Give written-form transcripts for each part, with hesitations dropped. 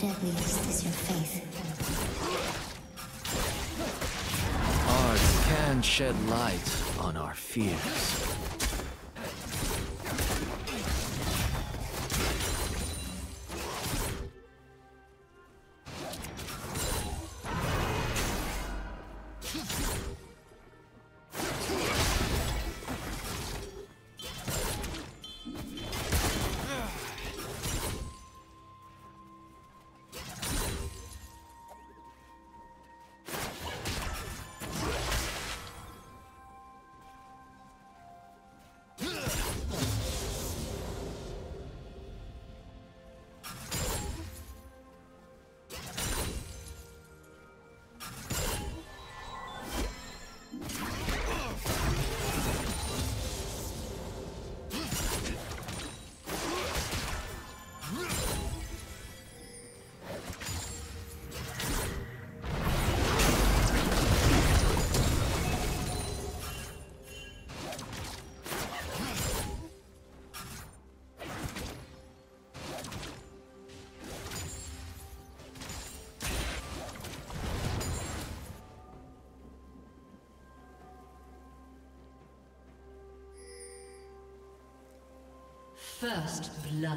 deadliest is your faith. Arts can shed light on our fears. First blood.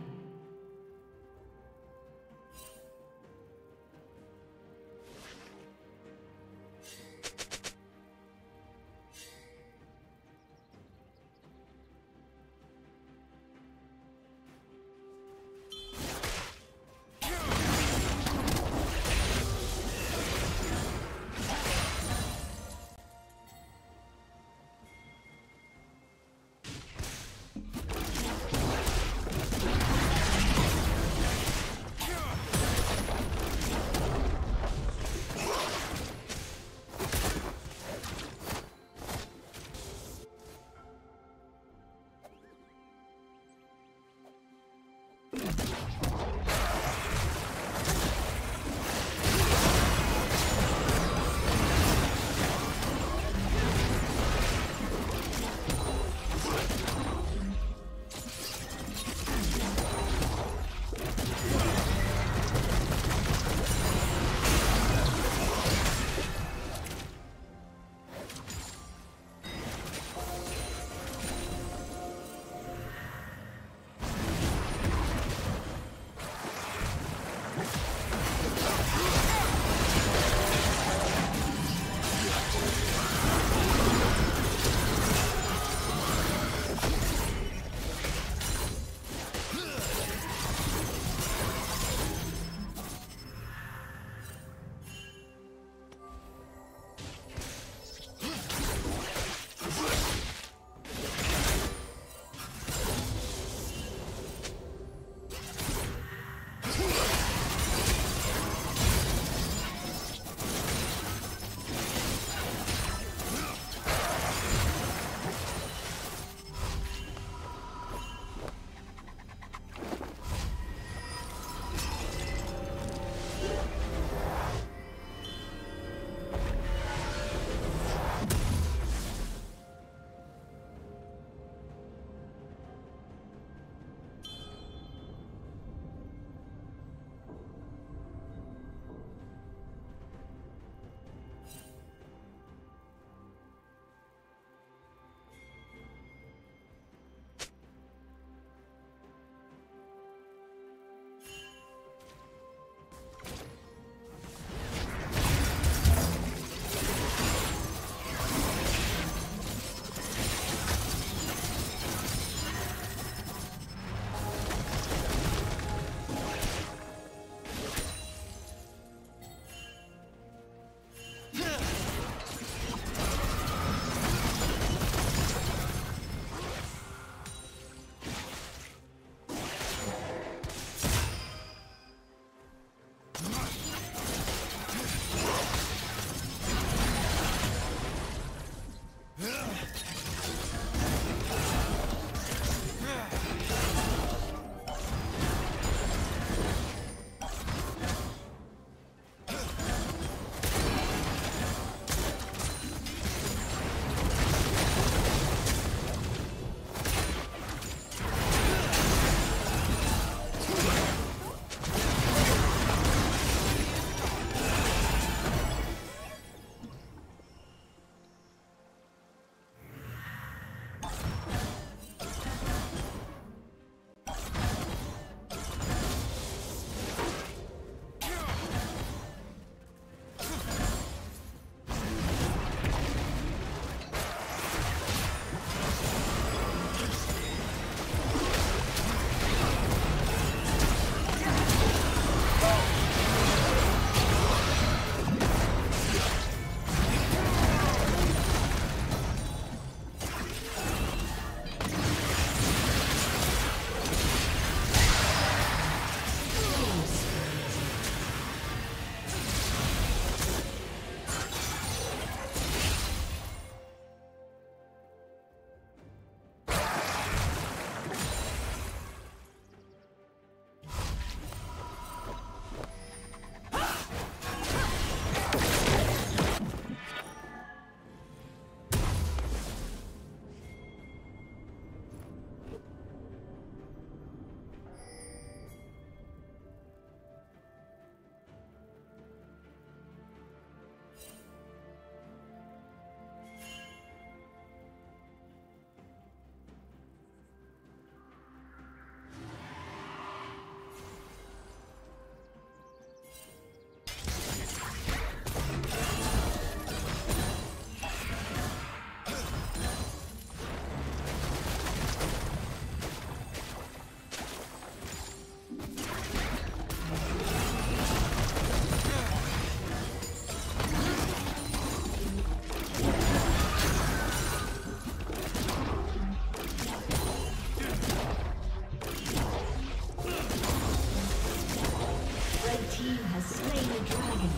team has slain the dragon.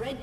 Red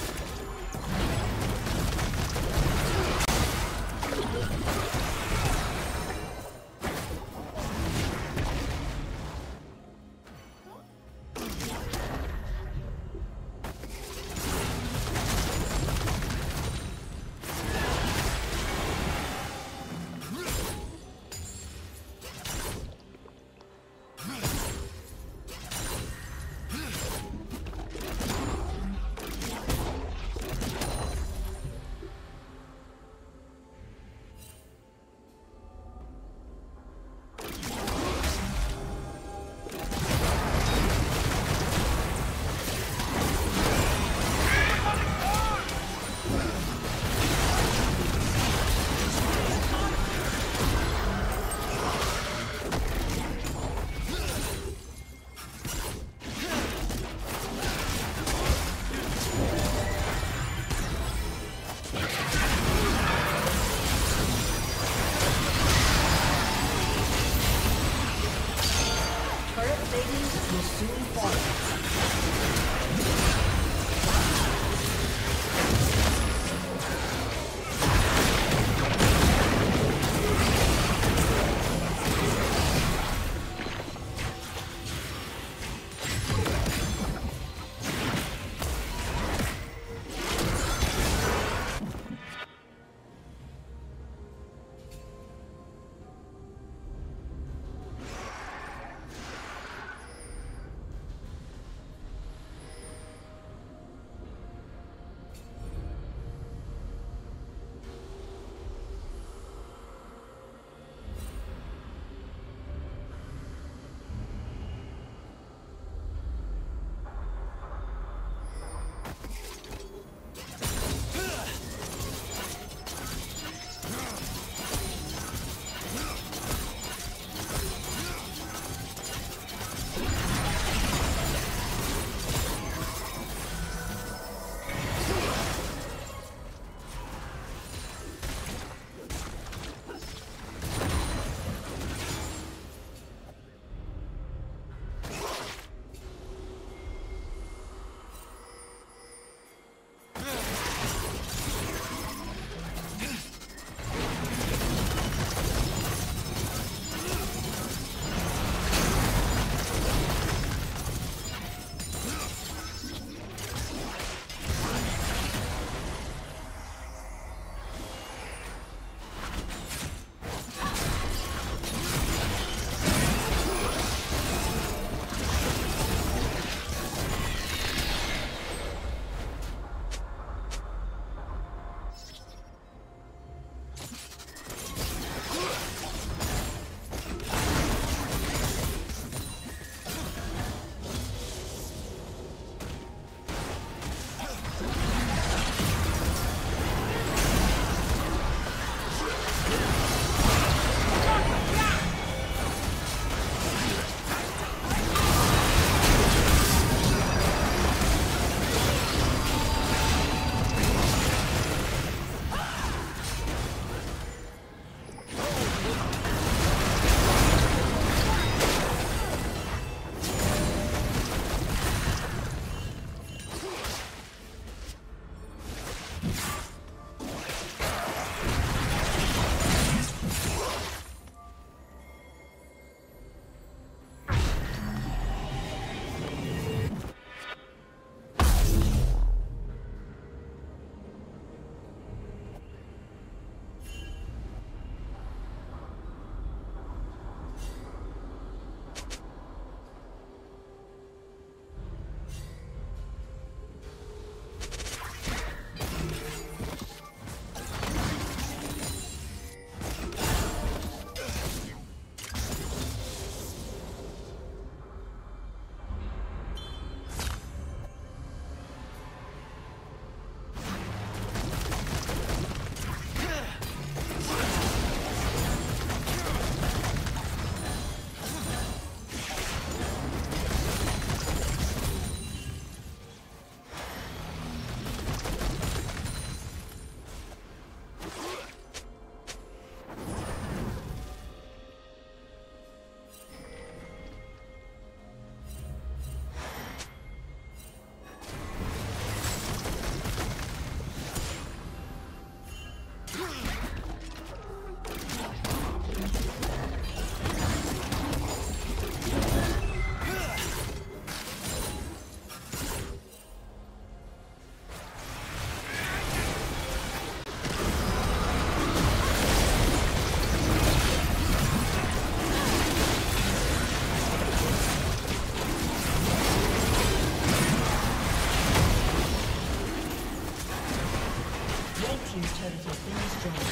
team's turret has been destroyed.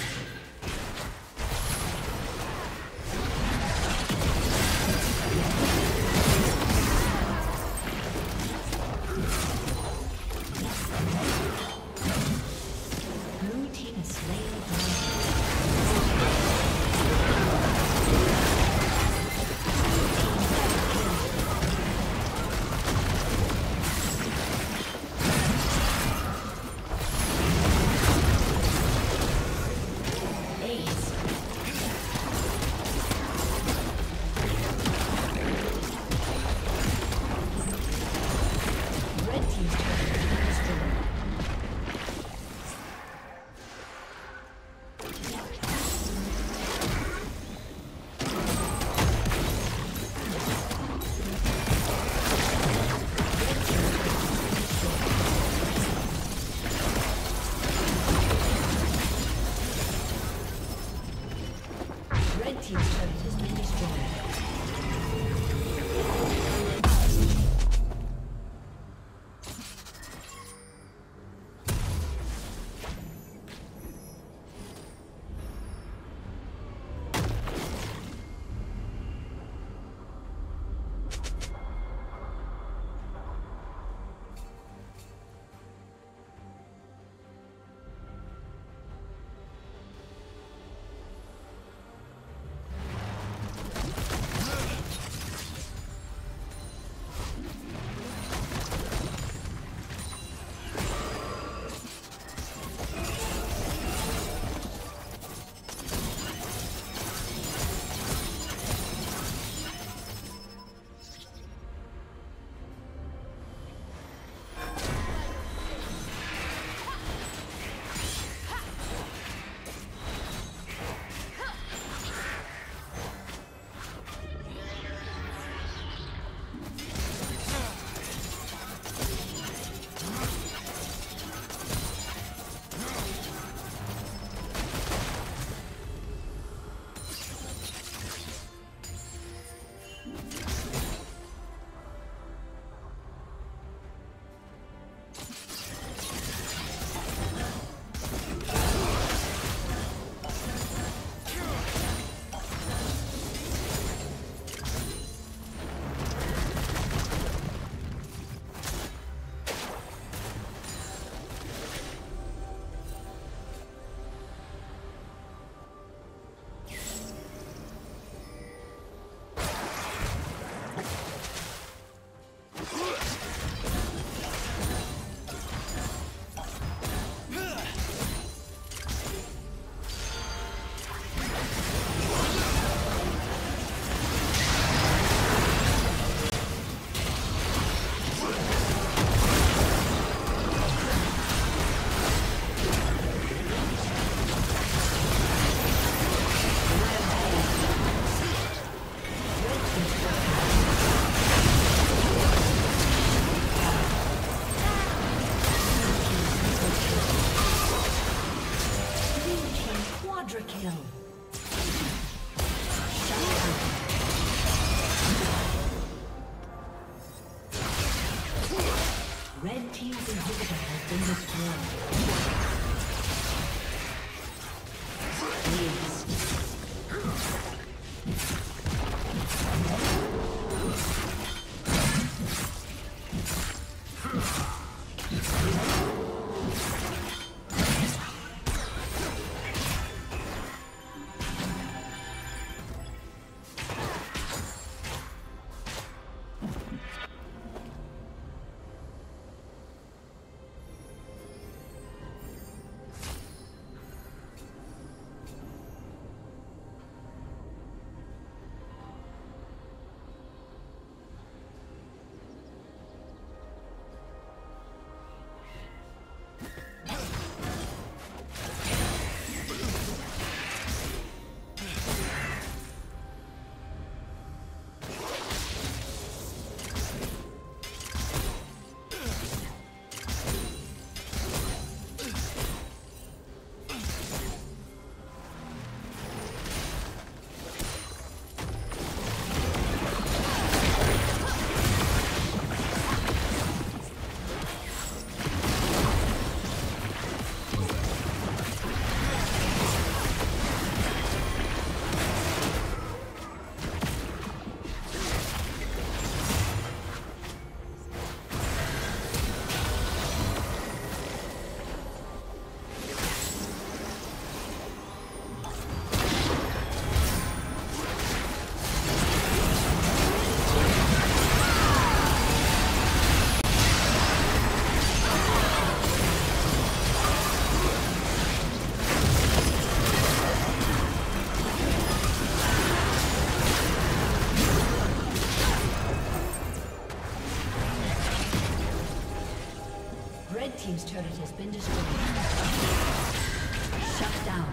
Red team's turret has been destroyed. Shut down.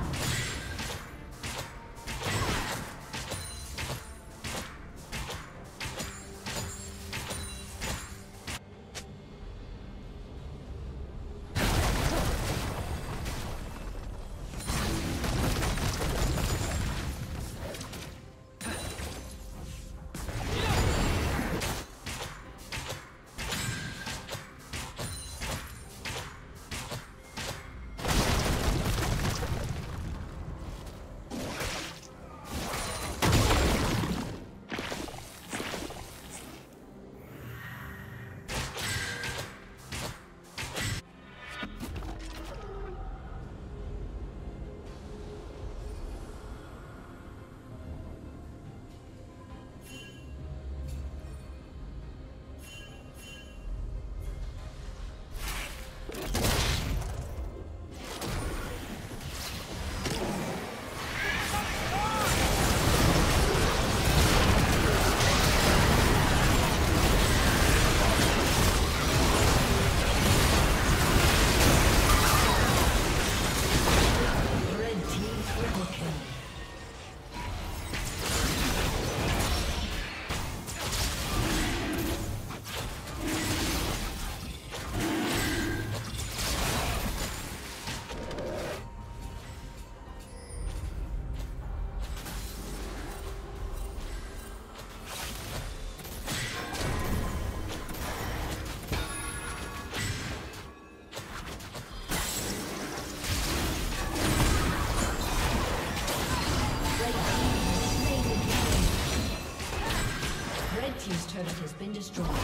Destroyed.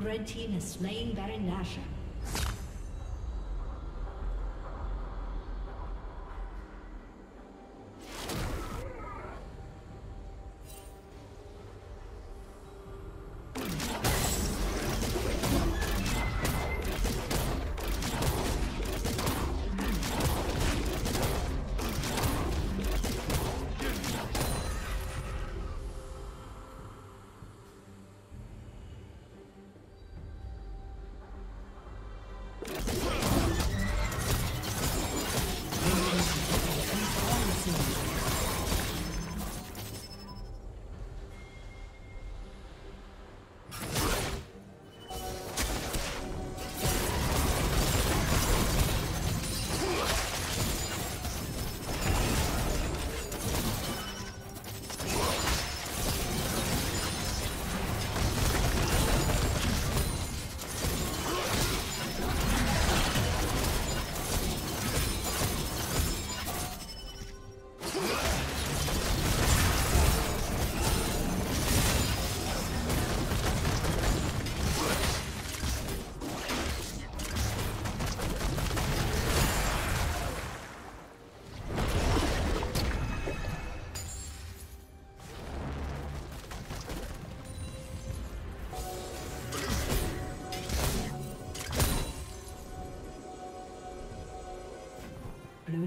Red team has slain Baron Nashor. Blue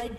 Red